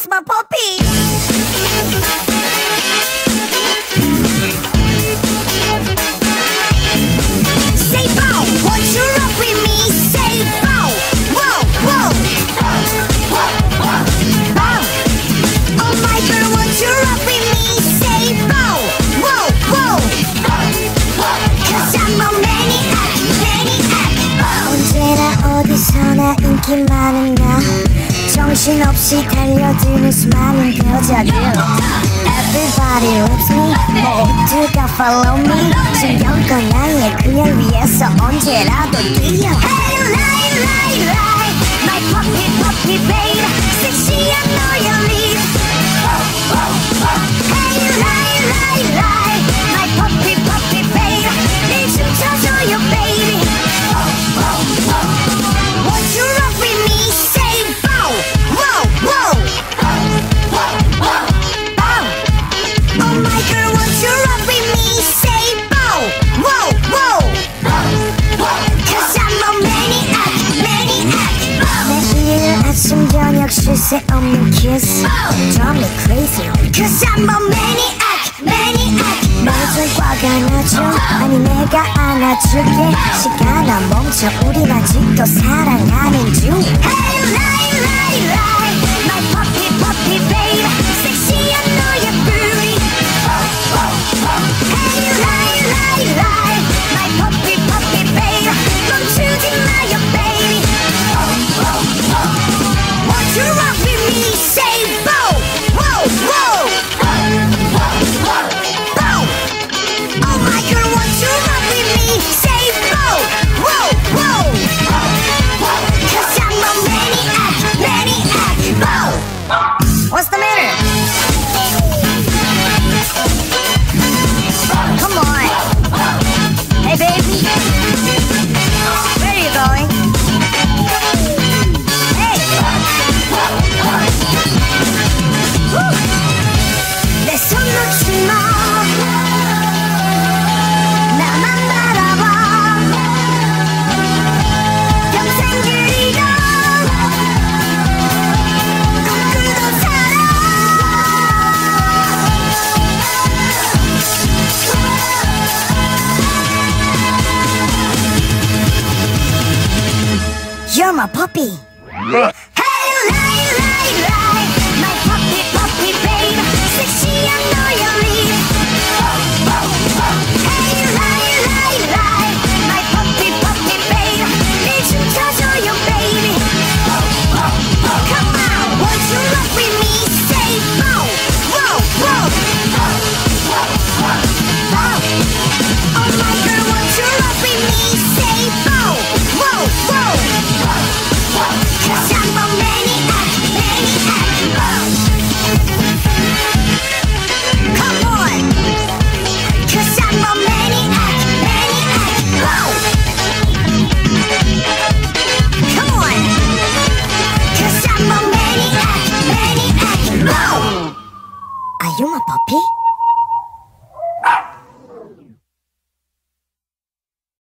Where's my puppy? 언제나 인기 많은 나 정신없이 달려드는 수많은 여자들 Everybody loves me 모두가 follow me 신경껏 나의 그녀를 위해서 언제라도 뛰어 Hey lie lie lie My puppy puppy babe 섹시한 너의 립 Hey lie lie lie My puppy puppy babe 내 춤춰줘요 baby 실수 없는 키스 Drive me crazy Cause I'm a maniac Maniac 내 손꽉 안아줘 아니 내가 안아줄게 시간아 멈춰 우린 아직도 사랑하는 중 Hey lie lie lie My puppy puppy babe 섹시한 너의 booty Hey lie lie lie My puppy puppy babe 멈추지 마요 baby You rock with me, say bow, whoa, whoa, bow. Oh my girl, won't you rock with me? Say bow, whoa, whoa. 'Cause I'm a maniac, maniac, bow. What's the matter? Come on. Hey baby, where are you going? You're my puppy. Are you my puppy?